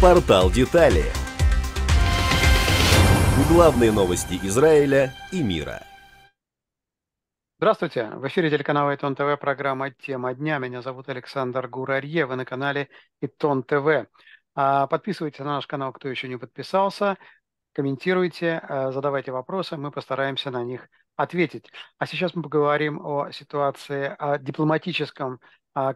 Портал «Детали». Главные новости Израиля и мира. Здравствуйте. В эфире телеканала Итон ТВ программа «Тема дня». Меня зовут Александр Гурарья. Вы на канале Итон ТВ. Подписывайтесь на наш канал, кто еще не подписался. Комментируйте, задавайте вопросы. Мы постараемся на них ответить. А сейчас мы поговорим о ситуации, о дипломатическом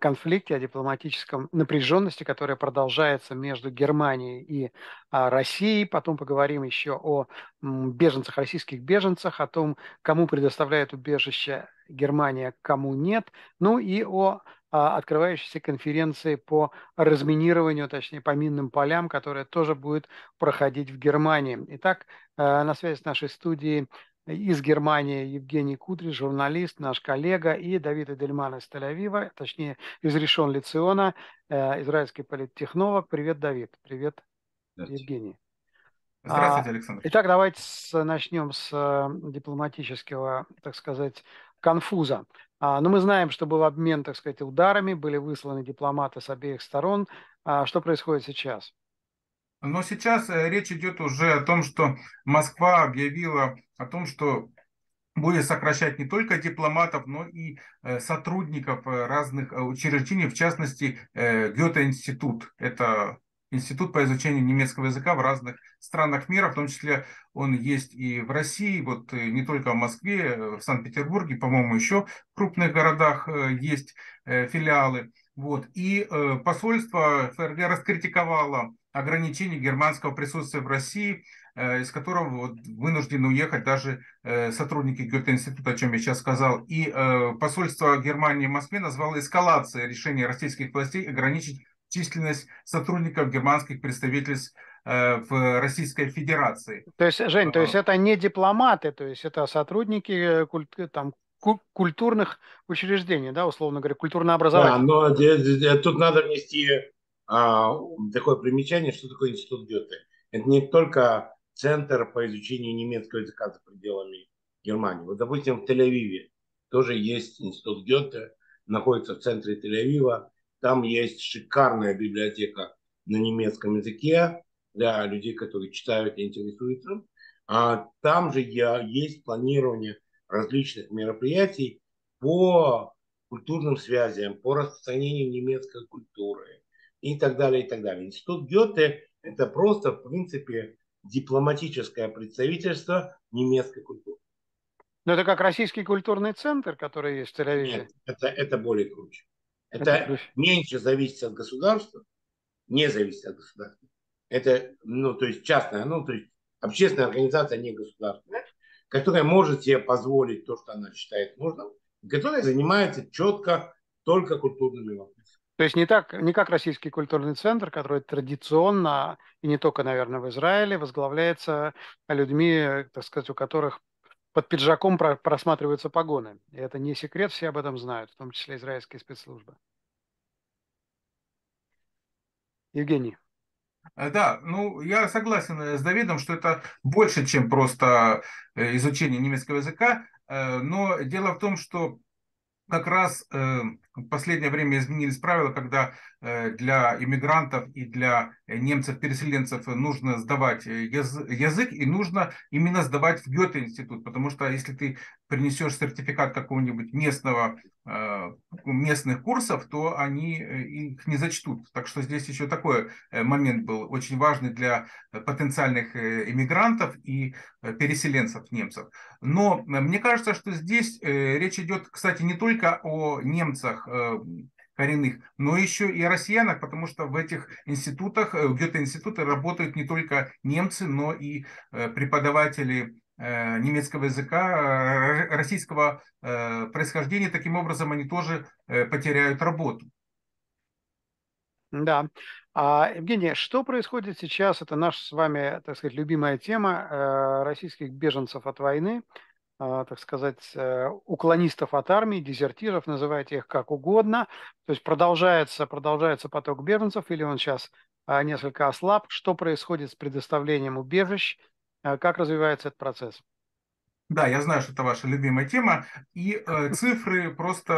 конфликте, о дипломатическом напряженности, которая продолжается между Германией и Россией. Потом поговорим еще о беженцах, российских беженцах, о том, кому предоставляет убежище Германия, кому нет. Ну и о открывающейся конференции по разминированию, точнее по минным полям, которая тоже будет проходить в Германии. Итак, на связи с нашей студией из Германии Евгений Кудряц, журналист, наш коллега, и Давид Эдельман из Тель-Авива, точнее из Ришон-ле-Циона, израильский политтехнолог. Привет, Давид. Привет, Евгений. Здравствуйте, Александр. Итак, давайте начнем с дипломатического, так сказать, конфуза. Но мы знаем, что был обмен, так сказать, ударами, были высланы дипломаты с обеих сторон. Что происходит сейчас? Но сейчас речь идет уже о том, что Москва объявила о том, что будет сокращать не только дипломатов, но и сотрудников разных учреждений, в частности Гёте-институт. Это институт по изучению немецкого языка в разных странах мира, в том числе он есть и в России, вот не только в Москве, в Санкт-Петербурге, по-моему, еще в крупных городах есть филиалы. Вот. И посольство ФРГ раскритиковало ограничение германского присутствия в России, из которого вот вынуждены уехать даже сотрудники Гёте-института, о чем я сейчас сказал. И посольство Германии в Москве назвало эскалацией решения российских властей ограничить численность сотрудников германских представительств в Российской Федерации. То есть, Жень, то есть это не дипломаты, то есть это сотрудники там культурных учреждений, да, условно говоря, культурно-образовательных. Да, но тут надо внести такое примечание, что такое институт Гёте. Это не только центр по изучению немецкого языка за пределами Германии. Вот, допустим, в Тель-Авиве тоже есть институт Гёте, находится в центре Тель-Авива. Там есть шикарная библиотека на немецком языке для людей, которые читают и интересуются. А там же есть планирование различных мероприятий по культурным связям, по распространению немецкой культуры и так далее, и так далее. Институт Гёте – это просто, в принципе, дипломатическое представительство немецкой культуры. Но это как российский культурный центр, который есть в Тель-Авиве? Нет, это более круче. Это меньше зависит от государства, не зависит от государства. Это, ну, то есть частная, ну, то есть общественная организация, не государственная, которая может себе позволить то, что она считает нужным, которая занимается четко только культурными вопросами. То есть не как российский культурный центр, который традиционно, и не только, наверное, в Израиле, возглавляется людьми, так сказать, у которых под пиджаком просматриваются погоны. И это не секрет, все об этом знают, в том числе израильские спецслужбы. Евгений. Да, ну я согласен с Давидом, что это больше, чем просто изучение немецкого языка. Но дело в том, что как раз в последнее время изменились правила, когда для иммигрантов и для немцев-переселенцев нужно сдавать язык и нужно именно сдавать в Гёте-институт, потому что если ты принесешь сертификат какого-нибудь местных курсов, то они их не зачтут. Так что здесь еще такой момент был очень важный для потенциальных иммигрантов и переселенцев немцев. Но мне кажется, что здесь речь идет, кстати, не только о немцах коренных, но еще и россиянах, потому что в этих институтах, в Гёте-институте работают не только немцы, но и преподаватели немецкого языка российского происхождения. Таким образом, они тоже потеряют работу. Да. Евгений, что происходит сейчас? Это наша с вами, так сказать, любимая тема российских беженцев от войны, так сказать, уклонистов от армии, дезертиров, называйте их как угодно. То есть продолжается поток беженцев, или он сейчас несколько ослаб. Что происходит с предоставлением убежищ? Как развивается этот процесс? Да, я знаю, что это ваша любимая тема. И цифры просто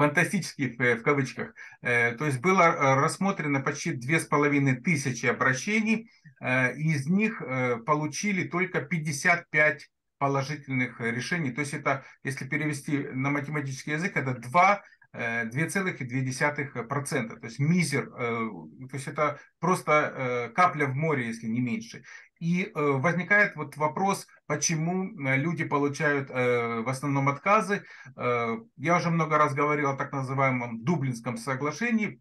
фантастических в кавычках. То есть было рассмотрено почти 2500 обращений, из них получили только 55 положительных решений. То есть это, если перевести на математический язык, это 2,2%. То есть мизер, то есть это просто капля в море, если не меньше. И возникает вот вопрос, почему люди получают в основном отказы. Я уже много раз говорил о так называемом Дублинском соглашении.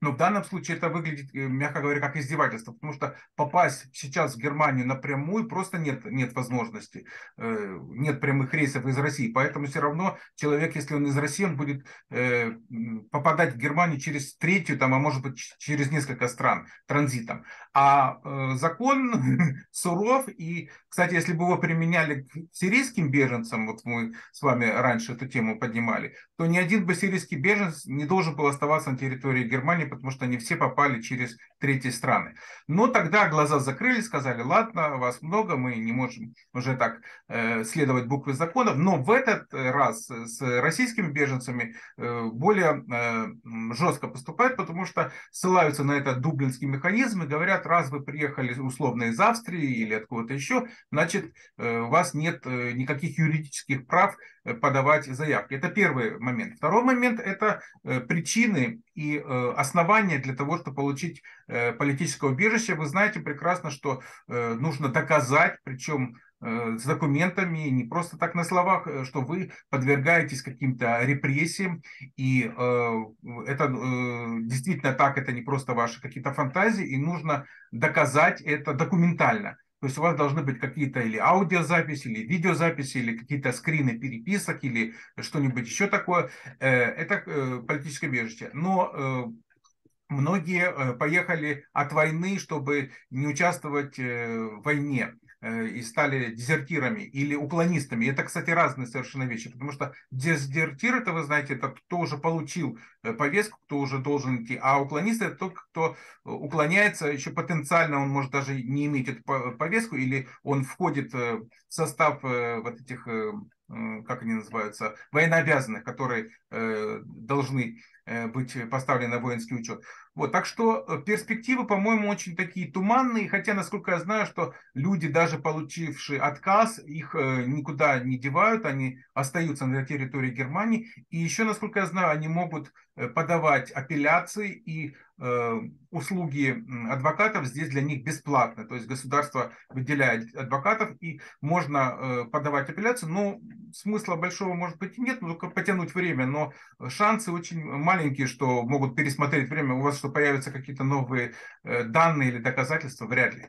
Но в данном случае это выглядит, мягко говоря, как издевательство, потому что попасть сейчас в Германию напрямую просто нет возможности, нет прямых рейсов из России. Поэтому все равно человек, если он из России, он будет попадать в Германию через третью, там, а может быть через несколько стран транзитом. А закон суров, и, кстати, если бы его применяли к сирийским беженцам, вот мы с вами раньше эту тему поднимали, то ни один бы сирийский беженец не должен был оставаться на территории Германии, потому что они все попали через третьи страны. Но тогда глаза закрыли, сказали, ладно, вас много, мы не можем уже так следовать букве законов. Но в этот раз с российскими беженцами более жестко поступают, потому что ссылаются на этот дублинский механизм и говорят, раз вы приехали условно из Австрии или от кого-то еще, значит, у вас нет никаких юридических прав подавать заявки. Это первый момент. Второй момент – это причины и основания для того, чтобы получить политическое убежище. Вы знаете прекрасно, что нужно доказать, причем с документами, не просто так на словах, что вы подвергаетесь каким-то репрессиям, и это действительно так, это не просто ваши какие-то фантазии, и нужно доказать это документально. То есть у вас должны быть какие-то или аудиозаписи, или видеозаписи, или какие-то скрины переписок, или что-нибудь еще такое. Это политическое убежище. Но многие поехали от войны, чтобы не участвовать в войне, и стали дезертирами или уклонистами. Это, кстати, разные совершенно вещи, потому что дезертир, это, вы знаете, это кто уже получил повестку, кто уже должен идти, а уклонист – это тот, кто уклоняется, еще потенциально он может даже не иметь эту повестку, или он входит в состав вот этих, как они называются, военнообязанных, которые должны быть поставлены на воинский учет. Вот, так что перспективы, по-моему, очень такие туманные, хотя, насколько я знаю, что люди, даже получившие отказ, их никуда не девают, они остаются на территории Германии, и еще, насколько я знаю, они могут подавать апелляции, и услуги адвокатов здесь для них бесплатно, то есть государство выделяет адвокатов, и можно подавать апелляцию, но смысла большого, может быть, и нет, ну, только потянуть время, но шансы очень маленькие, что могут пересмотреть время, у вас что появятся какие-то новые данные или доказательства, вряд ли.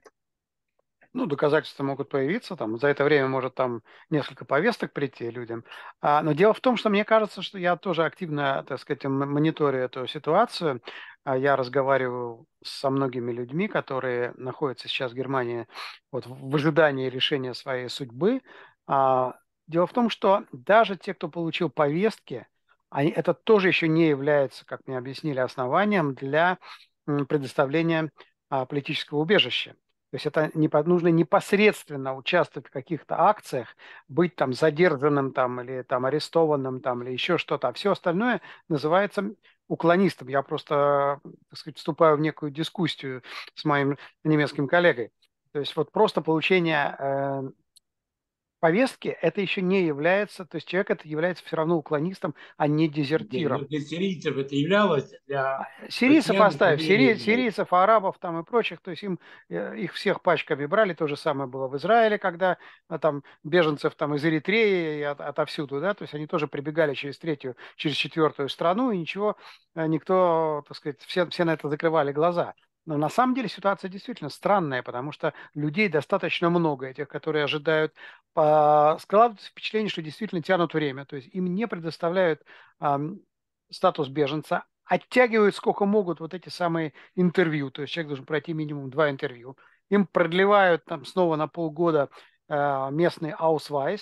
Ну, доказательства могут появиться, там, за это время может там несколько повесток прийти людям. Но дело в том, что мне кажется, что я тоже активно, так сказать, мониторю эту ситуацию. Я разговариваю со многими людьми, которые находятся сейчас в Германии вот, в ожидании решения своей судьбы. Дело в том, что даже те, кто получил повестки, это тоже еще не является, как мне объяснили, основанием для предоставления политического убежища. То есть это нужно непосредственно участвовать в каких-то акциях, быть там задержанным там, или там, арестованным там, или еще что-то. А все остальное называется уклонистом. Я просто, так сказать, вступаю в некую дискуссию с моим немецким коллегой. То есть вот просто получение повестки, это еще не является, то есть человек это является все равно уклонистом, а не дезертиром. Для сирийцев это являлось, для... Сирийцев оставив, сирийцев, арабов там и прочих, то есть их всех пачками брали, то же самое было в Израиле, когда там беженцев там из Эритреи и отовсюду, да, то есть они тоже прибегали через третью, через четвертую страну, и ничего, никто, так сказать, все на это закрывали глаза. Но на самом деле ситуация действительно странная, потому что людей достаточно много, этих, которые ожидают. Складывается впечатление, что действительно тянут время, то есть им не предоставляют статус беженца, оттягивают сколько могут вот эти самые интервью, то есть человек должен пройти минимум 2 интервью, им продлевают там снова на полгода местный Ausweis,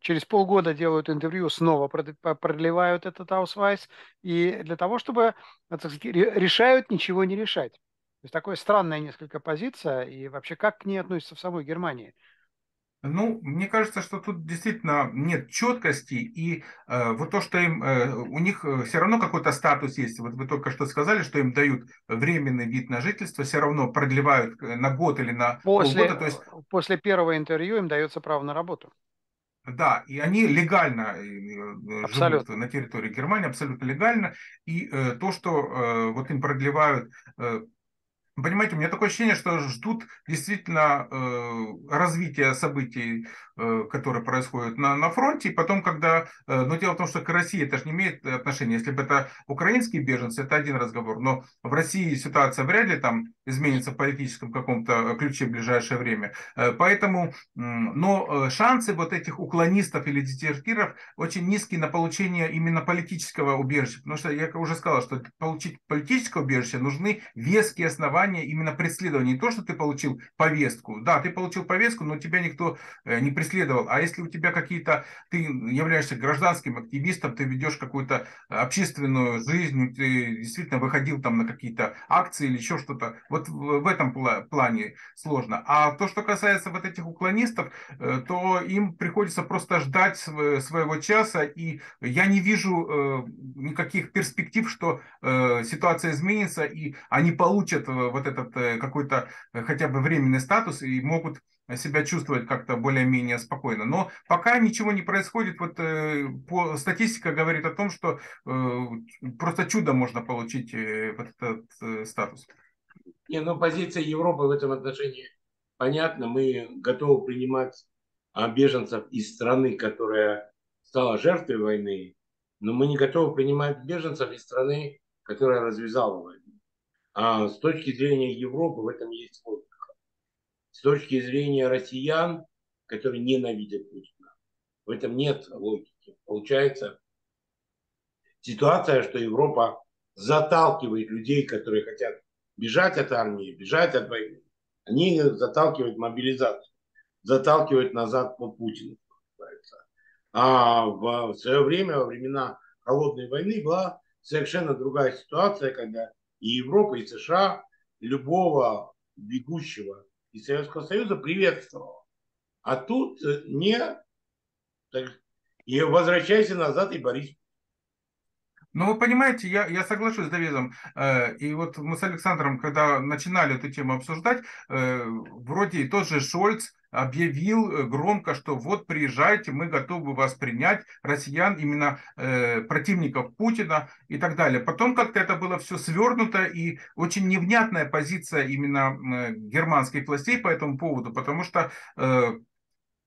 через полгода делают интервью, снова продлевают этот Ausweis, и для того, чтобы, так сказать, решают ничего не решать. То есть такая странная несколько позиция, и вообще как к ней относится в самой Германии? Ну, мне кажется, что тут действительно нет четкости, и вот то, что им, у них все равно какой-то статус есть. Вот вы только что сказали, что им дают временный вид на жительство, все равно продлевают на год или на полгода. То есть... После первого интервью им дается право на работу. Да, и они легально живут на территории Германии, абсолютно легально. И то, что вот им продлевают... Понимаете, у меня такое ощущение, что ждут действительно развития событий, которые происходят на фронте, и потом, когда... Но дело в том, что к России это же не имеет отношения. Если бы это украинские беженцы, это один разговор. Но в России ситуация вряд ли там изменится в политическом каком-то ключе в ближайшее время. Поэтому... Но шансы вот этих уклонистов или дезертиров очень низкие на получение именно политического убежища. Потому что я уже сказал, что получить политическое убежище нужны веские основания именно преследование. Не то, что ты получил повестку. Да, ты получил повестку, но тебя никто не преследовал. А если у тебя какие-то... Ты являешься гражданским активистом, ты ведешь какую-то общественную жизнь, ты действительно выходил там на какие-то акции или еще что-то. Вот в этом плане сложно. А то, что касается вот этих уклонистов, то им приходится просто ждать своего часа. И я не вижу никаких перспектив, что ситуация изменится, и они получат вот этот какой-то хотя бы временный статус и могут себя чувствовать как-то более-менее спокойно. Но пока ничего не происходит. Вот статистика говорит о том, что просто чудо можно получить вот этот статус. Не, ну позиция Европы в этом отношении понятна. Мы готовы принимать беженцев из страны, которая стала жертвой войны, но мы не готовы принимать беженцев из страны, которая развязала войну. А с точки зрения Европы в этом есть логика. С точки зрения россиян, которые ненавидят Путина, в этом нет логики. Получается ситуация, что Европа заталкивает людей, которые хотят бежать от армии, бежать от войны. Они заталкивают мобилизацию, заталкивают назад по Путину. А в свое время, во времена холодной войны, была совершенно другая ситуация, когда и Европа, и США любого бегущего из Советского Союза приветствовала. А тут не... И возвращайся назад, и борись. Ну, вы понимаете, я соглашусь с Давидом. И вот мы с Александром, когда начинали эту тему обсуждать, вроде и тот же Шольц объявил громко, что вот приезжайте, мы готовы вас принять, россиян, именно противников Путина и так далее. Потом как-то это было все свернуто, и очень невнятная позиция именно германских властей по этому поводу, потому что...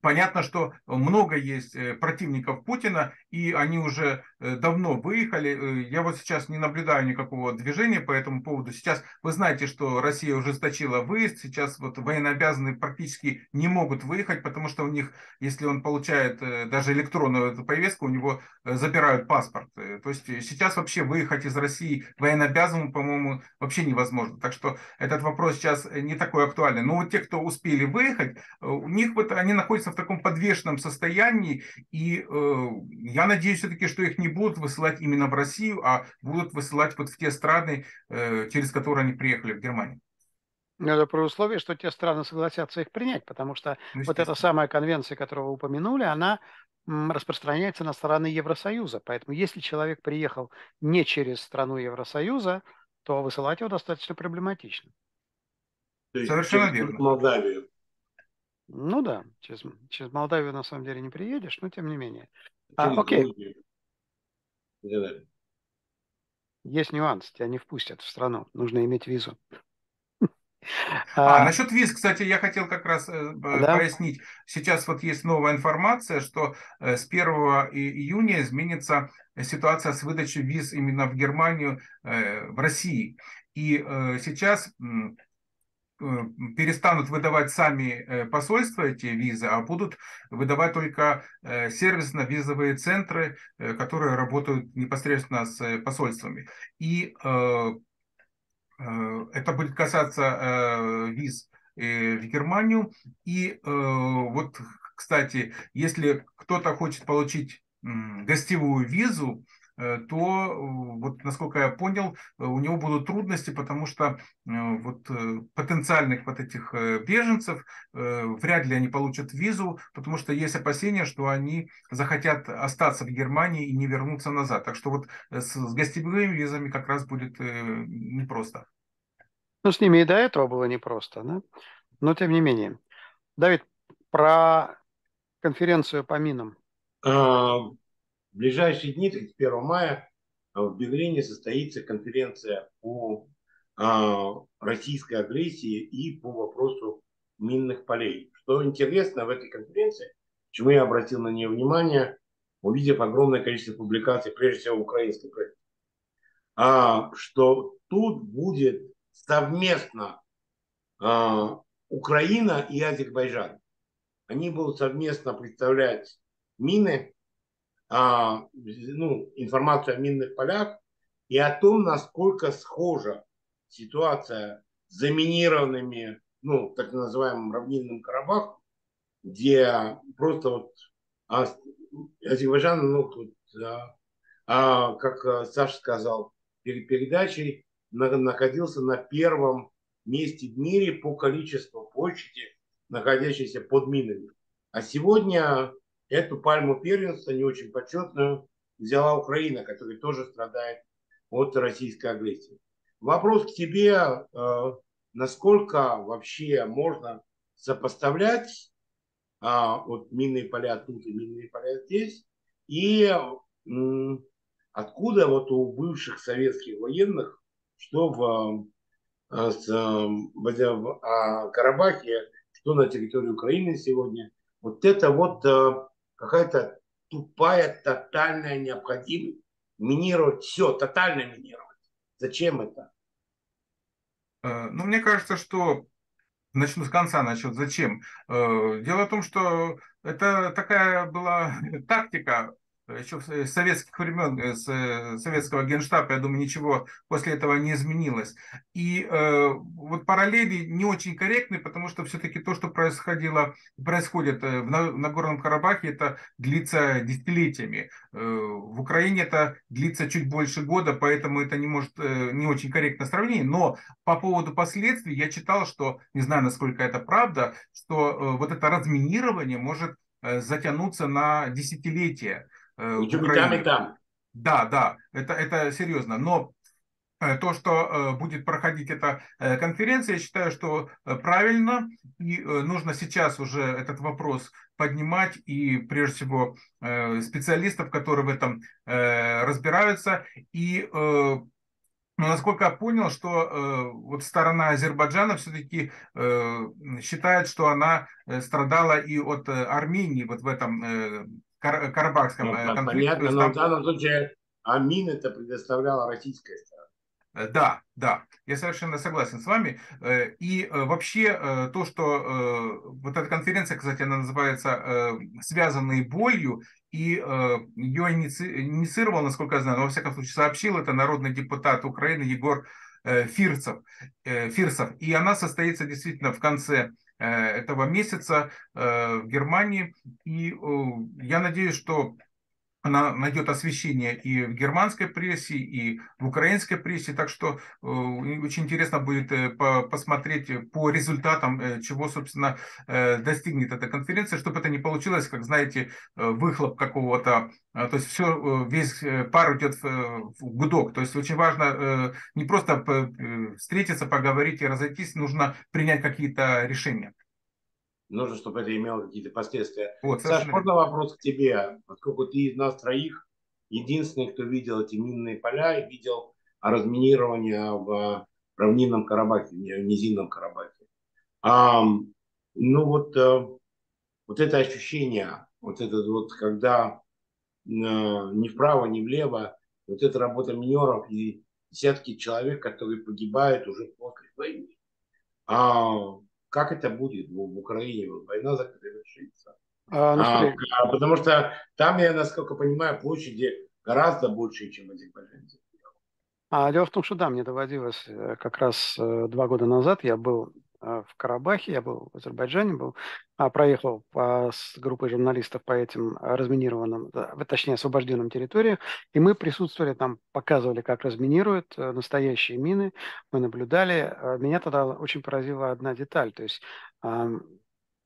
Понятно, что много есть противников Путина, и они уже давно выехали. Я вот сейчас не наблюдаю никакого движения по этому поводу. Сейчас вы знаете, что Россия ужесточила выезд. Сейчас вот военнообязанные практически не могут выехать, потому что у них, если он получает даже электронную эту повестку, у него забирают паспорт. То есть сейчас вообще выехать из России военнообязанному, по-моему, вообще невозможно. Так что этот вопрос сейчас не такой актуальный. Но вот те, кто успели выехать, у них вот они находятся в таком подвешенном состоянии, и я надеюсь все-таки, что их не будут высылать именно в Россию, а будут высылать вот в те страны, через которые они приехали в Германию. Это при условии, что те страны согласятся их принять, потому что вот эта самая конвенция, которую вы упомянули, она распространяется на страны Евросоюза, поэтому если человек приехал не через страну Евросоюза, то высылать его достаточно проблематично. Совершенно верно. Молдавию. Ну да, через Молдавию на самом деле не приедешь, но тем не менее. Окей. Есть нюанс, тебя не впустят в страну, нужно иметь визу. Насчет виз, кстати, я хотел как раз пояснить. Сейчас вот есть новая информация, что с 1 июня изменится ситуация с выдачей виз именно в Германию, в России. И сейчас... перестанут выдавать сами посольства эти визы, а будут выдавать только сервисно-визовые центры, которые работают непосредственно с посольствами. И это будет касаться виз в Германию. И вот, кстати, если кто-то хочет получить гостевую визу, то, вот, насколько я понял, у него будут трудности, потому что вот, потенциальных вот этих беженцев вряд ли они получат визу, потому что есть опасения, что они захотят остаться в Германии и не вернуться назад. Так что вот с гостевыми визами как раз будет непросто. Ну, с ними и до этого было непросто, да? Но тем не менее. Давид, про конференцию по минам. В ближайшие дни, 31 мая, в Берлине состоится конференция по российской агрессии и по вопросу минных полей. Что интересно в этой конференции, почему я обратил на нее внимание, увидев огромное количество публикаций, прежде всего, украинских, что тут будет совместно Украина и Азербайджан. Они будут совместно представлять мины, информацию о минных полях и о том, насколько схожа ситуация с заминированными, так называемым равнинным Карабахом, где просто вот Азербайджан, как Саша сказал перед передачей, находился на первом месте в мире по количеству площади, находящейся под минами. А сегодня эту пальму первенства, не очень почетную, взяла Украина, которая тоже страдает от российской агрессии. Вопрос к тебе, насколько вообще можно сопоставлять вот минные поля тут и минные поля здесь, и откуда вот у бывших советских военных, что в Карабахе, что на территории Украины сегодня. Вот это вот какая-то тупая, тотальная необходимость минировать все, тотально минировать. Зачем это? Ну, мне кажется, что... Начну с конца насчет зачем. Дело в том, что это такая была тактика, еще с советских времен, с советского генштаба, я думаю, ничего после этого не изменилось. И вот параллели не очень корректны, потому что все-таки то, что происходит в Нагорном Карабахе, это длится десятилетиями. В Украине это длится чуть больше года, поэтому это не очень корректно сравнение. Но по поводу последствий я читал, что, не знаю, насколько это правда, что вот это разминирование может затянуться на десятилетия. Там. Да, это серьезно. Но то, что будет проходить эта конференция, я считаю, что правильно. И нужно сейчас уже этот вопрос поднимать. И прежде всего специалистов, которые в этом разбираются. И насколько я понял, что вот сторона Азербайджана все-таки считает, что она страдала и от Армении вот в этом Карабахском конфликте. Понятно, но в данном случае мин это предоставляла российская сторона. Да, я совершенно согласен с вами. И вообще то, что вот эта конференция, кстати, она называется «Связанные болью», и ее инициировал, насколько я знаю, но во всяком случае сообщил, это народный депутат Украины Егор Фирсов. И она состоится действительно в конце этого месяца в Германии, и я надеюсь, что она найдет освещение и в германской прессе, и в украинской прессе, так что очень интересно будет посмотреть по результатам, чего, собственно, достигнет эта конференция, чтобы это не получилось, как, знаете, выхлоп какого-то, то есть все, весь пар идет в гудок, то есть очень важно не просто встретиться, поговорить и разойтись, нужно принять какие-то решения. Нужно, чтобы это имело какие-то последствия. Вот, Саш, можно вопрос к тебе? Поскольку ты из нас троих единственный, кто видел эти минные поля и видел разминирование в равнинном Карабахе, в низинном Карабахе. Вот это ощущение, когда ни вправо, ни влево, вот эта работа минеров и десятки человек, которые погибают уже после войны. Как это будет в Украине? Война завершится. Потому что там, я насколько понимаю, площади гораздо больше, чем Азербайджан. Дело в том, что да, мне доводилось как раз 2 года назад, я был в Карабахе, я был в Азербайджане, проехал с группой журналистов по этим разминированным, точнее освобожденным территориям, и мы присутствовали там, показывали, как разминируют настоящие мины, мы наблюдали. Меня тогда очень поразила одна деталь, то есть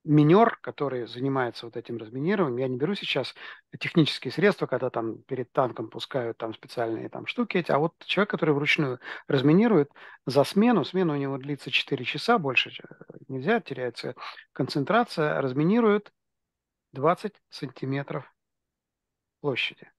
минер, который занимается вот этим разминированием, я не беру сейчас технические средства, когда там перед танком пускают там специальные там штуки эти, а вот человек, который вручную разминирует за смену у него длится 4 часа, больше нельзя, теряется концентрация, разминирует 20 сантиметров площади.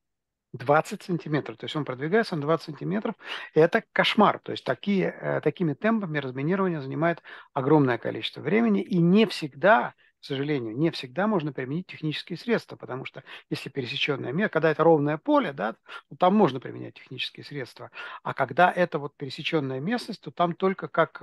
20 сантиметров, то есть он продвигается на 20 сантиметров, и это кошмар, то есть такими темпами разминирование занимает огромное количество времени, и не всегда, к сожалению, не всегда можно применить технические средства, потому что если пересеченное место, когда это ровное поле, да, то там можно применять технические средства, а когда это вот пересеченная местность, то там только как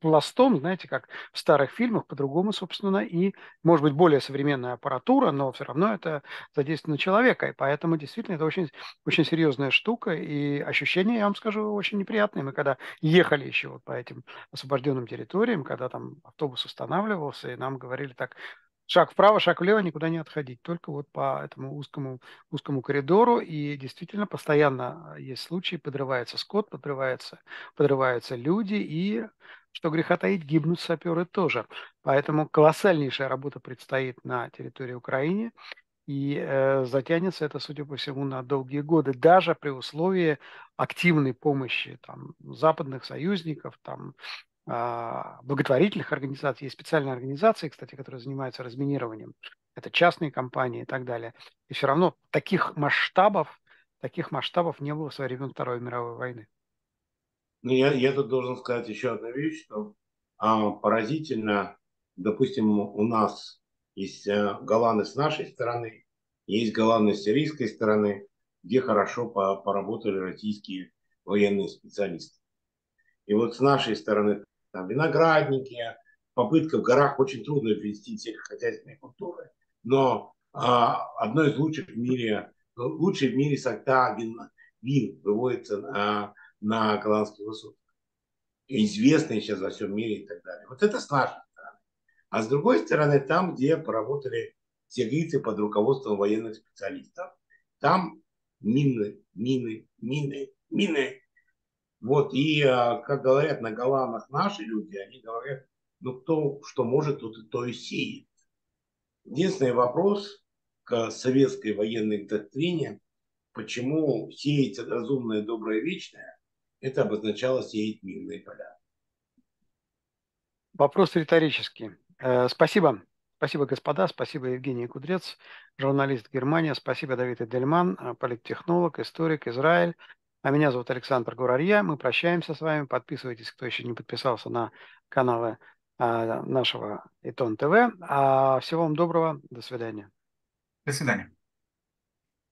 пластом, знаете, как в старых фильмах, по-другому, собственно, и, может быть, более современная аппаратура, но все равно это задействовано на человека, и поэтому действительно это очень, очень серьезная штука, и ощущения, я вам скажу, очень неприятные. Мы когда ехали еще вот по этим освобожденным территориям, когда там автобус останавливался, и нам говорили так: шаг вправо, шаг влево, никуда не отходить, только вот по этому узкому коридору, и действительно постоянно есть случаи, подрывается скот, подрываются люди, и, что греха таить, гибнут саперы тоже. Поэтому колоссальнейшая работа предстоит на территории Украины, и затянется это, судя по всему, на долгие годы, даже при условии активной помощи там западных союзников, там благотворительных организаций. Есть специальные организации, кстати, которые занимаются разминированием. Это частные компании и так далее. И все равно таких масштабов не было со времен Второй мировой войны. Ну, я тут должен сказать еще одну вещь, что поразительно, допустим, у нас есть голландцы с нашей стороны, есть голландцы с сирийской стороны, где хорошо поработали российские военные специалисты. И вот с нашей стороны там виноградники, попытка в горах очень трудно ввести сельскохозяйственные культуры, но одно из лучших в мире, сорта вин выводится на голландских высотах. Известные сейчас во всем мире и так далее. Вот это с нашей стороны. А с другой стороны, там, где поработали сирийцы под руководством военных специалистов, там мины. Вот, и, как говорят на Голландах наши люди, они говорят, ну, кто что может, то и сеет. Единственный вопрос к советской военной доктрине, почему сеять разумное, доброе, вечное, это обозначало сеять мирные поля. Вопрос риторический. Спасибо. Спасибо, господа, спасибо, Евгений Кудряц, журналист Германия, спасибо, Давид Эдельман, политтехнолог, историк, Израиль. А меня зовут Александр Гурарья. Мы прощаемся с вами. Подписывайтесь, кто еще не подписался, на каналы нашего Итон ТВ. Всего вам доброго. До свидания. До свидания.